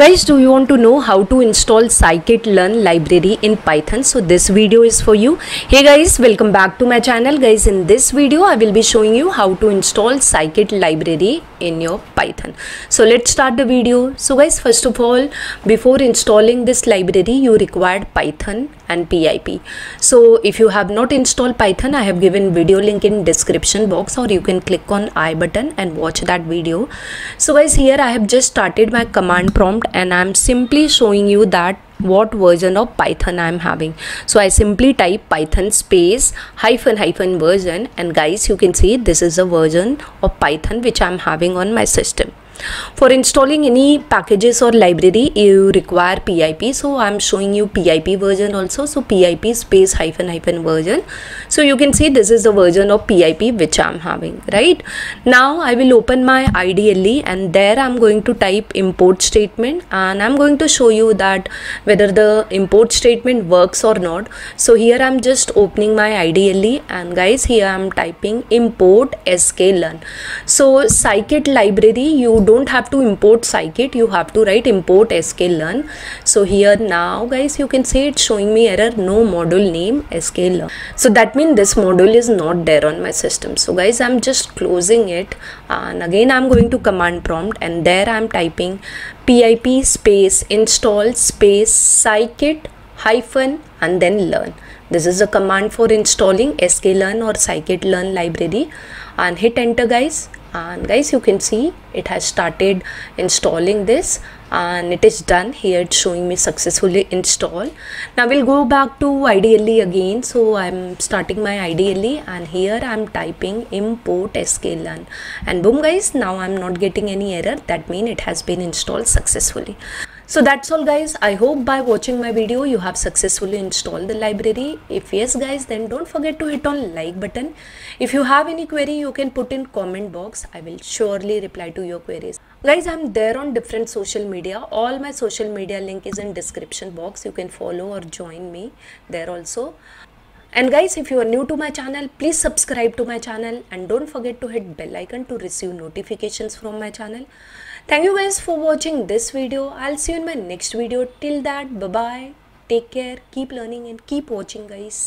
Guys, do you want to know how to install scikit-learn library in Python? So this video is for you. Hey guys, welcome back to my channel. Guys, in this video I will be showing you how to install scikit library in your Python. So let's start the video. So guys, first of all, before installing this library you required Python and PIP. So if you have not installed Python, I have given video link in description box, or you can click on I button and watch that video. So guys, here I have just started my command prompt and I'm simply showing you that what version of Python I'm having. So I simply type Python space -- version, and guys, you can see this is a version of Python which I'm having on my system. For installing any packages or library you require PIP, so I'm showing you PIP version also. So PIP space -- version. So you can see this is the version of PIP which I'm having. Right now I will open my IDLE and there I'm going to type import statement, and I'm going to show you that whether the import statement works or not. So here I'm just opening my IDLE and guys, here I'm typing import scikit-learn. So scikit library, you don't have to import scikit, you have to write import scikit-learn. So here now guys, you can see it's showing me error, no module name scikit-learn. So that means this module is not there on my system. So guys, I'm just closing it and again I'm going to command prompt and there I'm typing pip space install space scikit -- and then learn. This is a command for installing scikit-learn or scikit-learn library, and hit enter guys. And guys, you can see it has started installing this and it is done. Here it's showing me successfully installed. Now we'll go back to IDLE again. So I'm starting my IDLE and here I'm typing import scikit-learn and boom guys, now I'm not getting any error. That means it has been installed successfully. So that's all guys. I hope by watching my video you have successfully installed the library. If yes guys, then don't forget to hit on like button. If you have any query you can put in comment box. I will surely reply to your queries. Guys, I'm there on different social media. All my social media link is in description box. You can follow or join me there also. And guys, if you are new to my channel, please subscribe to my channel and don't forget to hit bell icon to receive notifications from my channel. Thank you guys for watching this video. I'll see you in my next video. Till that, bye bye. Take care, keep learning and keep watching guys.